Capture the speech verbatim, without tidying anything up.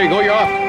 There you go, you're off.